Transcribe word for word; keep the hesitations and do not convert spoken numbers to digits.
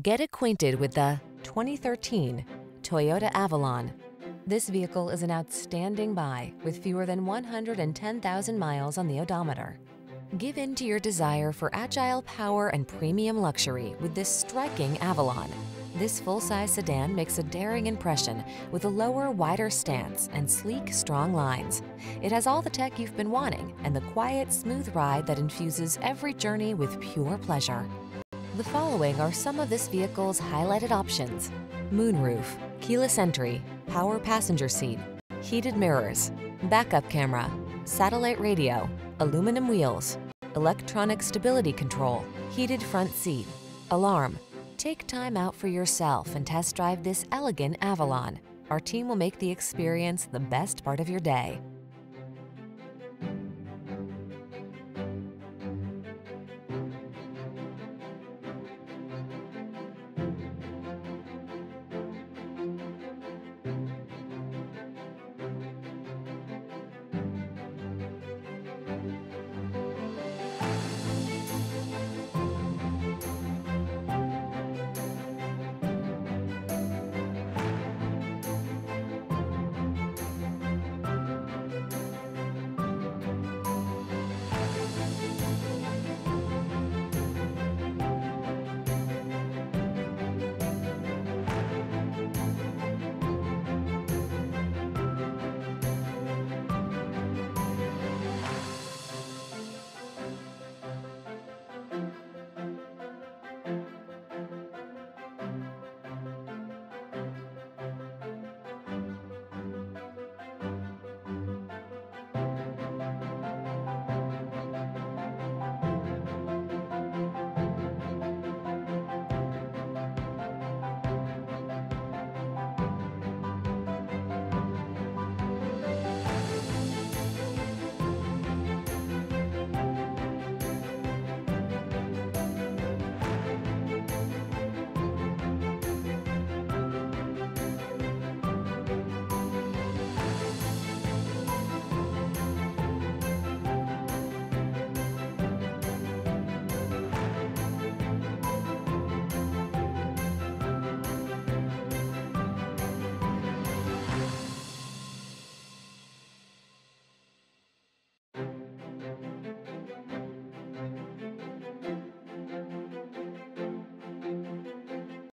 Get acquainted with the twenty thirteen Toyota Avalon. This vehicle is an outstanding buy with fewer than one hundred ten thousand miles on the odometer. Give in to your desire for agile power and premium luxury with this striking Avalon. This full-size sedan makes a daring impression with a lower, wider stance and sleek, strong lines. It has all the tech you've been wanting and the quiet, smooth ride that infuses every journey with pure pleasure. The following are some of this vehicle's highlighted options: moonroof, keyless entry, power passenger seat, heated mirrors, backup camera, satellite radio, aluminum wheels, electronic stability control, heated front seat, alarm. Take time out for yourself and test drive this elegant Avalon. Our team will make the experience the best part of your day.